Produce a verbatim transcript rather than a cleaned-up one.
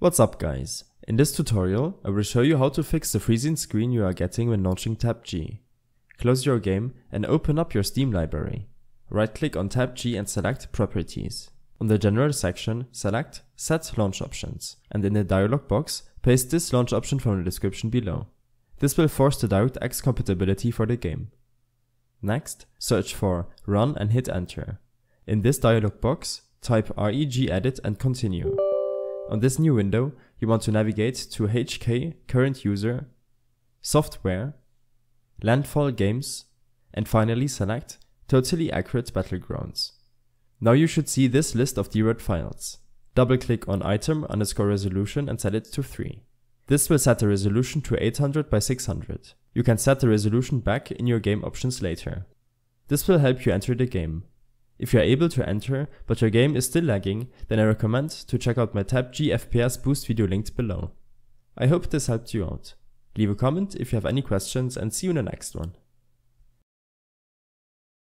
What's up guys, in this tutorial I will show you how to fix the freezing screen you are getting when launching T A B G. Close your game and open up your Steam library. Right click on T A B G and select Properties. On the General section select Set Launch Options and in the dialog box paste this launch option from the description below. This will force the DirectX compatibility for the game. Next search for Run and hit enter. In this dialog box type Regedit and continue. On this new window, you want to navigate to H K Current User, Software, Landfall Games, and finally select Totally Accurate Battlegrounds. Now you should see this list of D R O D files. Double click on item underscore resolution and set it to three. This will set the resolution to eight hundred by six hundred. You can set the resolution back in your game options later. This will help you enter the game. If you are able to enter, but your game is still lagging, then I recommend to check out my T A B G F P S boost video linked below. I hope this helped you out. Leave a comment if you have any questions and see you in the next one.